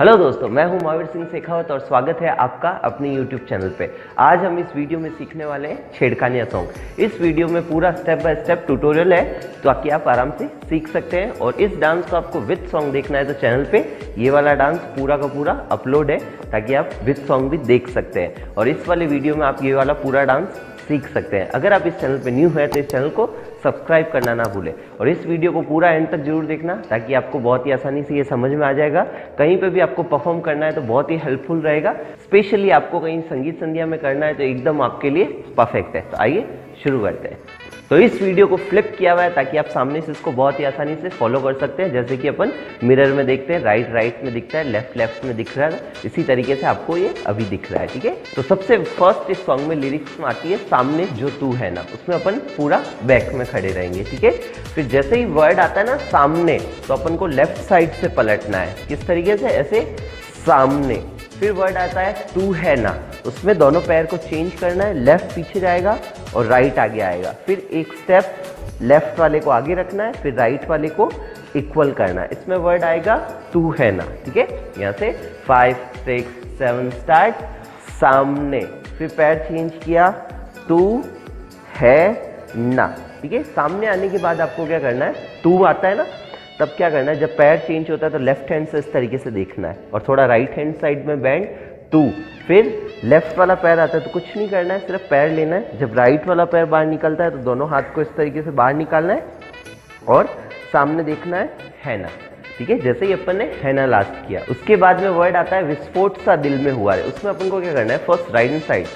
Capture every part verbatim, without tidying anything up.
Hello दोस्तों, मैं हूं महावीर सिंह शेखावत और स्वागत है आपका अपने यूट्यूब चैनल पे। आज हम इस वीडियो में सीखने वाले हैं छेड़खानियां सॉन्ग। इस वीडियो में पूरा स्टेप बाय स्टेप ट्यूटोरियल है ताकि आप आराम से सीख सकते हैं। और इस डांस को आपको विद सॉन्ग देखना है तो चैनल पे ये वाला डांस पूरा का पूरा अपलोड है ताकि आप विद सॉन्ग भी देख सकते हैं। और इस वाले वीडियो में आप ये वाला पूरा डांस सीख सकते हैं। अगर आप इस चैनल पे न्यू हैं तो इस चैनल को सब्सक्राइब करना ना भूलें और इस वीडियो को पूरा एंड तक जरूर देखना ताकि आपको बहुत ही आसानी से ये समझ में आ जाएगा। कहीं पे भी आपको परफॉर्म करना है तो बहुत ही हेल्पफुल रहेगा। स्पेशली आपको कहीं संगीत संध्या में करना है तो एकदम आपके लिए परफेक्ट है। तो आइए शुरू करते हैं। तो इस वीडियो को फ्लिप किया हुआ है ताकि आप सामने से इसको बहुत ही आसानी से फॉलो कर सकते हैं। जैसे कि अपन मिरर में देखते हैं, राइट राइट में दिखता है, लेफ्ट लेफ्ट में दिख रहा है, इसी तरीके से आपको ये अभी दिख रहा है। ठीक है, तो सबसे फर्स्ट इस सॉन्ग में लिरिक्स में आती है सामने जो तू है ना, उसमें अपन पूरा बैक में खड़े रहेंगे। ठीक है, फिर जैसे ही वर्ड आता है ना सामने, तो अपन को लेफ्ट साइड से पलटना है। किस तरीके से? ऐसे सामने। फिर वर्ड आता है तू है ना, उसमें दोनों पैर को चेंज करना है। लेफ्ट पीछे जाएगा और राइट आगे आएगा। फिर एक स्टेप लेफ्ट वाले को आगे रखना है, फिर राइट वाले को इक्वल करना है। इसमें वर्ड आएगा तू है ना। ठीक है, यहाँ से फाइव सिक्स सेवन स्टार्ट सामने, फिर पैर चेंज किया तू है ना। ठीक है, सामने आने के बाद आपको क्या करना है, तू आता है ना तब क्या करना है, जब पैर चेंज होता है तो लेफ्ट हैंड से इस तरीके से देखना है और थोड़ा राइट हैंड साइड में बैंड टू। फिर लेफ्ट वाला पैर आता है तो कुछ नहीं करना है, सिर्फ पैर लेना है। जब राइट वाला पैर बाहर निकलता है तो दोनों हाथ को इस तरीके से बाहर निकालना है और सामने देखना है है ना। ठीक है, जैसे ही अपन ने है ना लास्ट किया, उसके बाद में वर्ड आता है विस्फोट सा दिल में हुआ है। उसमें अपन को क्या करना है, फर्स्ट राइट हैंड साइड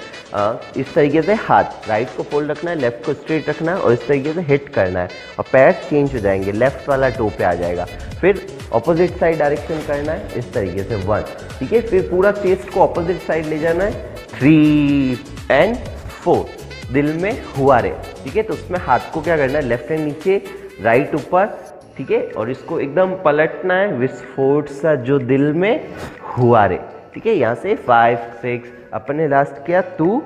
इस तरीके से हाथ राइट को फोल्ड रखना है, लेफ्ट को स्ट्रेट रखना है और इस तरीके से हिट करना है और पैर चेंज हो जाएंगे, लेफ्ट वाला टो पे आ जाएगा। फिर ऑपोजिट साइड डायरेक्शन करना है इस तरीके से वन। ठीक है, फिर पूरा चेस्ट को ऑपोजिट साइड ले जाना है थ्री एंड फोर दिल में हुआ रे। ठीक है, तो उसमें हाथ को क्या करना है, लेफ्ट हैंड नीचे राइट ऊपर। ठीक है, और इसको एकदम पलटना है विस्फोट सा जो दिल में हुआ रे। ठीक है, यहाँ से फाइव सिक्स अपन ने लास्ट किया तू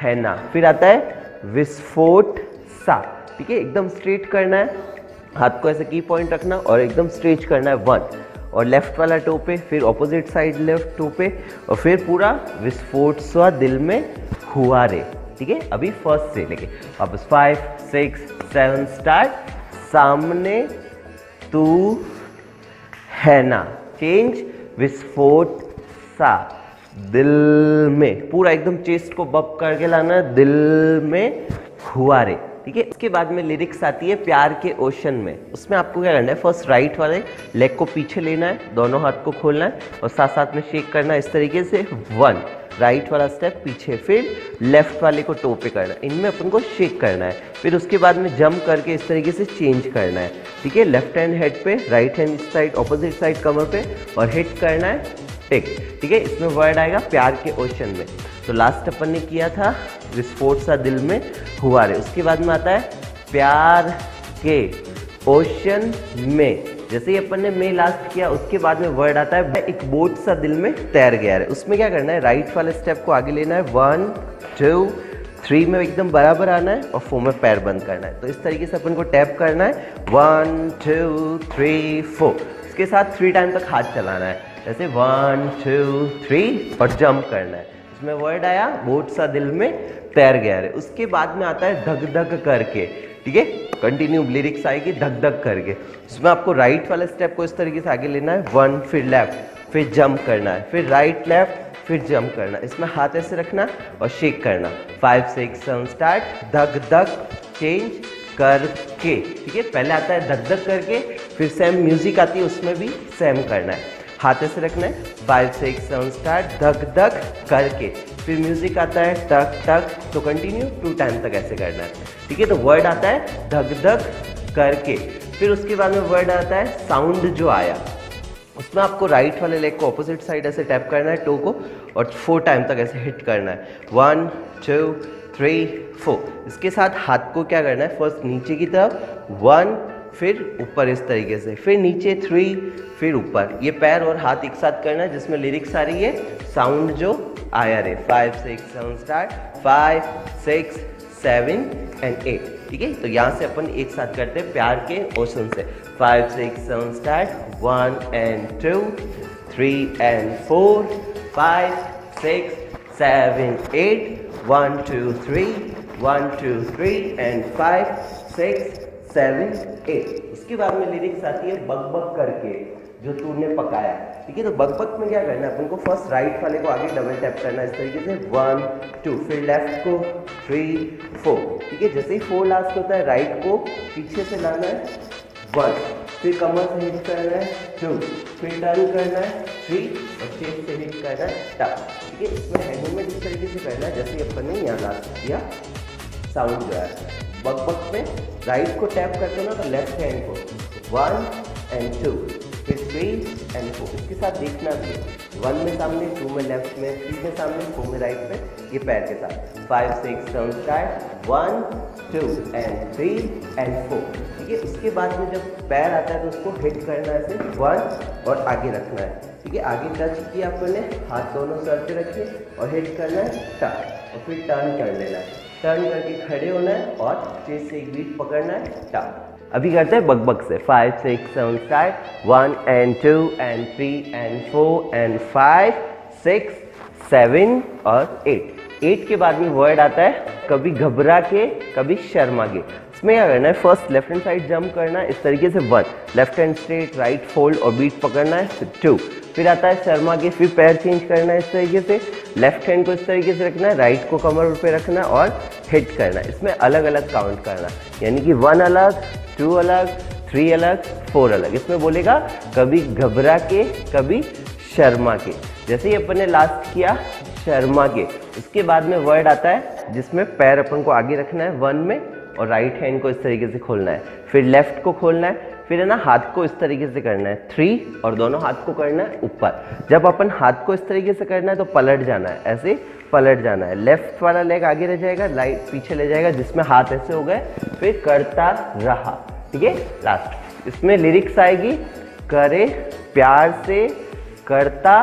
है ना। फिर आता है विस्फोट सा। ठीक है, एकदम स्ट्रेट करना है, हाथ को ऐसे की पॉइंट रखना और एकदम स्ट्रेच करना है वन और लेफ्ट वाला टो पे, फिर ऑपोजिट साइड लेफ्ट टो पे और फिर पूरा विस्फोट सा दिल में हुआ रे। ठीक है, अभी फर्स्ट से लेके वापस फाइव सिक्स सेवन स्टार्ट सामने तू है ना चेंज विस्फोट सा दिल में, पूरा एकदम चेस्ट को बप करके लाना है दिल में हुआ रे। ठीक है, इसके बाद में लिरिक्स आती है प्यार के ओशन में। उसमें आपको क्या करना है, फर्स्ट राइट वाले लेग को पीछे लेना है, दोनों हाथ को खोलना है और साथ साथ में शेक करना है इस तरीके से वन, राइट वाला स्टेप पीछे, फिर लेफ्ट वाले को टो पे करना है। इनमें अपन को शेक करना है, फिर उसके बाद में जंप करके इस तरीके से चेंज करना है। ठीक है, लेफ्ट हैंड हेड पे, राइट हैंड इस साइड ऑपोजिट साइड कमर पे और हिट करना है टिक। ठीक है, इसमें वर्ड आएगा प्यार के ओशन में। तो लास्ट अपन ने किया था विस्फोट सा दिल में हुआ रे, उसके बाद में आता है प्यार के ओशन में। जैसे ही अपन ने में लास्ट किया, उसके बाद में वर्ड आता है एक बोट सा दिल में तैर गया है। उसमें क्या करना है, राइट वाले स्टेप को आगे लेना है वन टू थ्री में एकदम बराबर आना है और फोर में पैर बंद करना है। तो इस तरीके से अपन को टैप करना है वन टू थ्री फोर, इसके साथ थ्री टाइम तक हाथ चलाना है जैसे वन टू थ्री और जंप करना है। इसमें वर्ड आया बोट सा दिल में तैर गया है। उसके बाद में आता है धक धक करके। ठीक है, कंटिन्यू लिरिक्स आएगी धक धक करके। उसमें आपको राइट वाले स्टेप को इस तरीके से आगे लेना है वन, फिर लेफ्ट, फिर जंप करना है, फिर राइट लेफ्ट, फिर जंप करना। इसमें हाथ ऐसे रखना और शेक करना फाइव सिक्स सेवन स्टार्ट धक धक चेंज करके। ठीक है, पहले आता है धक धक करके, फिर सेम म्यूजिक आती है, उसमें भी सेम करना है, हाथ ऐसे रखना है फाइव सिक्स सेवन स्टार्ट धक धक करके, फिर म्यूजिक आता है टक टक। तो कंटिन्यू टू टाइम तक ऐसे करना है। ठीक है, तो वर्ड आता है धक धक करके, फिर उसके बाद में वर्ड आता है साउंड जो आया। उसमें आपको राइट वाले लेग को ऑपोजिट साइड ऐसे टैप करना है टो को और फोर टाइम तक ऐसे हिट करना है वन टू थ्री फोर। इसके साथ हाथ को क्या करना है, फर्स्ट नीचे की तरफ वन, फिर ऊपर इस तरीके से, फिर नीचे थ्री, फिर ऊपर। ये पैर और हाथ एक साथ करना है, जिसमें लिरिक्स आ रही है साउंड जो आया रे five six seven start five six seven and eight. ठीक है, तो यहाँ से अपन एक साथ करते हैं प्यार के ओशन से five six seven start one and two three and four, five six seven eight, one two three, one two three and five six seven eight. इसके बाद में लिरिक्स आती है बक बक करके, जो तूने पकाया। ठीक है, तो बक बक में क्या करना है अपन को, फर्स्ट राइट वाले को आगे डबल टैप करना इस तरीके से, वन टू, फिर लेफ्ट को थ्री फोर। ठीक है, जैसे ही फोर लास्ट होता है राइट को पीछे से लाना है, वन, फिर कमर से हिट करना है, टू, फिर टर्न करना है, थ्री, और चेस्ट से हिट करना है, टप। ठीक है, इसमें हैंडल में इस तरीके से करना है जैसे अपन ने यहाँ लास्ट किया साउंड जो है। बक बक में राइट को टैप करते हो ना तो लेफ्ट हैंड को, वन एंड टू, फिर थ्री एंड फोर। इसके साथ देखना भी, वन में सामने, टू में लेफ्ट में, थ्री में सामने, फोर में राइट में, ये पैर के साथ। Five six sound start, one two and three and four. ठीक है, इसके बाद में जब पैर आता है तो उसको हिट करना है सिर्फ वन और आगे रखना है। ठीक है, आगे टच किया आपने, हाथ दोनों सर पे रखिए और हिट करना है टर्न, और फिर टर्न कर लेना है, टर्न करके खड़े होना है और चेस्ट से एक बीट पकड़ना है, टप। अभी करते हैं बकबक से, five six seven start, one and two and three and four and five six seven और एट। एट के बाद में वर्ड आता है कभी घबरा के कभी शर्मा के। इसमें क्या करना है, first left hand side jump करना है इस तरीके से, one, left hand straight, right fold और बीट पकड़ना है, टू, फिर आता है शर्मा के, फिर पैर चेंज करना है इस तरीके से, लेफ्ट हैंड को इस तरीके से रखना है, राइट को कमर पे रखना है और हिट करना है। इसमें अलग अलग काउंट करना है, यानी कि वन अलग, टू अलग, थ्री अलग, फोर अलग। इसमें बोलेगा कभी घबरा के कभी शर्मा के, जैसे ही अपन ने लास्ट किया शर्मा के। उसके बाद में वर्ड आता है जिसमें पैर अपन को आगे रखना है, वन में, और राइट हैंड को इस तरीके से खोलना है, फिर लेफ्ट को खोलना है, फिर है ना हाथ को इस तरीके से करना है, थ्री, और दोनों हाथ को करना है ऊपर। जब अपन हाथ को इस तरीके से करना है तो पलट जाना है, ऐसे पलट जाना है, लेफ्ट वाला लेग आगे रह जाएगा, राइट पीछे ले जाएगा, जिसमें हाथ ऐसे हो गए, फिर करता रहा। ठीक है, लास्ट इसमें लिरिक्स आएगी, करे प्यार से करता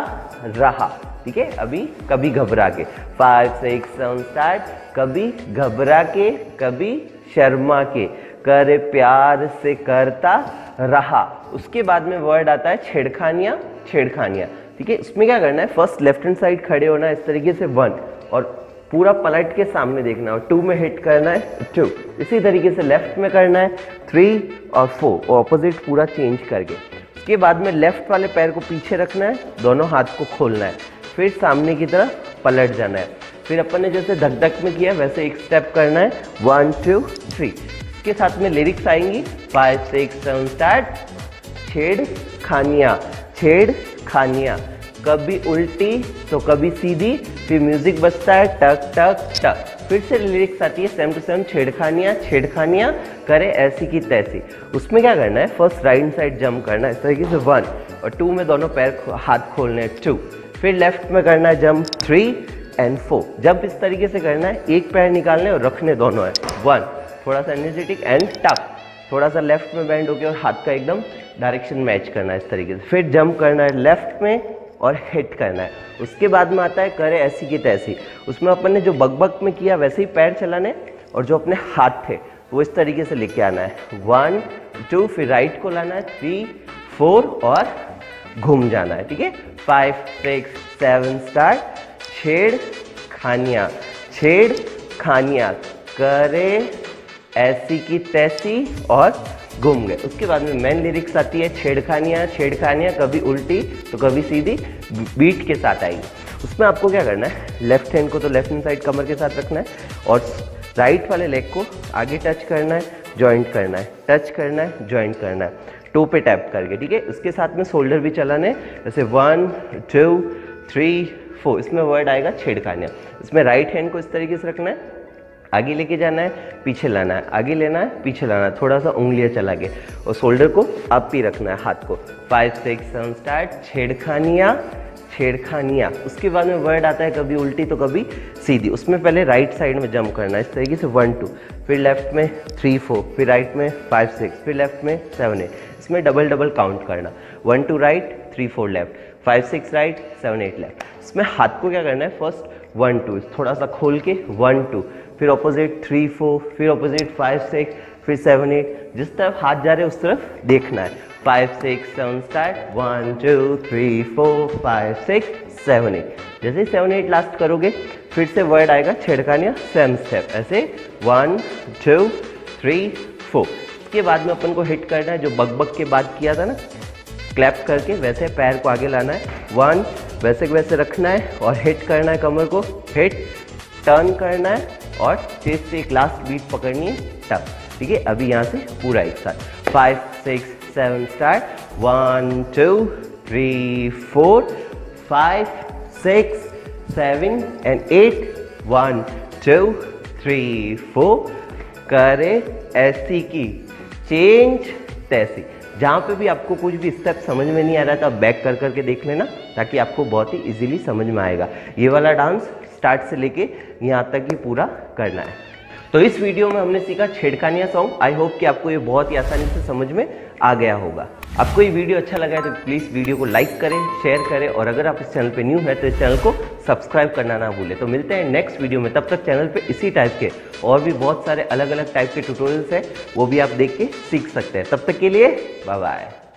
रहा। ठीक है, अभी कभी घबरा के, फाइव सिक्स सेवन स्टार्ट, कभी घबरा के कभी शर्मा के, करे प्यार से करता रहा। उसके बाद में वर्ड आता है छेड़खानियां, छेड़खानियां। ठीक है, इसमें क्या करना है, फर्स्ट लेफ्ट हैंड साइड खड़े होना है इस तरीके से, वन, और पूरा पलट के सामने देखना है, टू में हिट करना है, टू, इसी तरीके से लेफ्ट में करना है, थ्री और फोर, ऑपोजिट पूरा चेंज करके। उसके बाद में लेफ्ट वाले पैर को पीछे रखना है, दोनों हाथ को खोलना है, फिर सामने की तरफ पलट जाना है, फिर अपन ने जैसे धक धक में किया वैसे एक स्टेप करना है, वन टू थ्री। इसके साथ में लिरिक्स आएंगी, फाइव सिक्स सेवन स्टार्ट, छेड़खानियां छेड़खानियां, कभी उल्टी तो कभी सीधी, फिर म्यूजिक बजता है टक टक टक, फिर से लिरिक्स आती है सेम टू सेम, छेड़खानियां छेड़खानियां, करे ऐसी की तैसी। उसमें क्या करना है, फर्स्ट राइट साइड जंप करना है इस तरीके से, वन, और टू में दोनों पैर हाथ खोलने हैं, टू, फिर लेफ्ट में करना है jump, three and four. Jump इस तरीके से करना है, एक पैर निकालने और रखने दोनों है, वन, थोड़ा सा एनर्जेटिक एंड टफ, थोड़ा सा लेफ्ट में बैंड होके और हाथ का एकदम डायरेक्शन मैच करना है इस तरीके से, फिर जंप करना है लेफ्ट में और हिट करना है। उसके बाद में आता है करे ऐसी की तैसी। उसमें अपन ने जो बकबक में किया वैसे ही पैर चलाने और जो अपने हाथ थे वो इस तरीके से लेके आना है, वन टू, फिर राइट को लाना है, थ्री फोर और घूम जाना है। ठीक है, फाइव सिक्स सेवन स्टार्ट, छेड़खानियां छेड़खानियां, करे ऐसी की तैसी और घूम गए। उसके बाद में मेन लिरिक्स आती है, छेड़खानियां छेड़खानियां, कभी उल्टी तो कभी सीधी, बीट के साथ आएगी। उसमें आपको क्या करना है, लेफ्ट हैंड को तो लेफ्ट हैंड साइड कमर के साथ रखना है और राइट वाले लेग को आगे टच करना है, जॉइंट करना है, टच करना है, जॉइंट करना है, टो पे टैप करके। ठीक है, उसके साथ में शोल्डर भी चलाने जैसे, वन टू थ्री फोर। इसमें वर्ड आएगा छेड़खानियां। इसमें राइट हैंड को इस तरीके से रखना है, आगे लेके जाना है, पीछे लाना है, आगे लेना है, पीछे लाना है, थोड़ा सा उंगलियां चला के, और शोल्डर को अप ही रखना है हाथ को। फाइव सिक्स सेवन स्टार्ट, छेड़खानियां छेड़खानियां। उसके बाद में वर्ड आता है कभी उल्टी तो कभी सीधी। उसमें पहले राइट साइड में जंप करना है इस तरीके से, वन टू, फिर लेफ्ट में थ्री फोर, फिर राइट में फाइव सिक्स, फिर लेफ्ट में सेवन एट। इसमें डबल डबल काउंट करना, one two right, three four left, five six right, seven eight left. इसमें हाथ को क्या करना है, फर्स्ट वन टू, थोड़ा सा खोल के, वन टू, फिर अपोजिट थ्री फोर, फिर अपोजिट फाइव सिक्स, फिर सेवन एट। जिस तरफ हाथ जा रहे उस तरफ देखना है। Five six seven start, one two three four five six seven eight. जैसे सेवन एट लास्ट करोगे फिर से वर्ड आएगा छेड़खानियां, सेम स्टेप ऐसे वन टू थ्री फोर। इसके बाद में अपन को हिट करना है जो बग बग के बाद किया था ना, क्लैप करके वैसे पैर को आगे लाना है, वन वैसे वैसे रखना है और हिट करना है कमर को, हिट टर्न करना है और चेस्ट से एक लास्ट बीट पकड़नी है टप। ठीक है, अभी यहाँ से पूरा एक साथ five six seven start, one two three four five six seven and eight, one two three four. करे ऐसी की चेंज तैसी। जहाँ पे भी आपको कुछ भी स्टेप समझ में नहीं आ रहा था बैक कर करके देख लेना ताकि आपको बहुत ही इजीली समझ में आएगा। ये वाला डांस स्टार्ट से लेके यहाँ तक ही पूरा करना है। तो इस वीडियो में हमने सीखा छेड़खानियां सॉन्ग। आई होप कि आपको ये बहुत ही आसानी से समझ में आ गया होगा। आपको ये वीडियो अच्छा लगा है तो प्लीज़ वीडियो को लाइक करें, शेयर करें और अगर आप इस चैनल पे न्यू है तो इस चैनल को सब्सक्राइब करना ना भूलें। तो मिलते हैं नेक्स्ट वीडियो में, तब तक चैनल पे इसी टाइप के और भी बहुत सारे अलग अलग टाइप के ट्यूटोरियल्स हैं, वो भी आप देख के सीख सकते हैं। तब तक के लिए बाय बाय।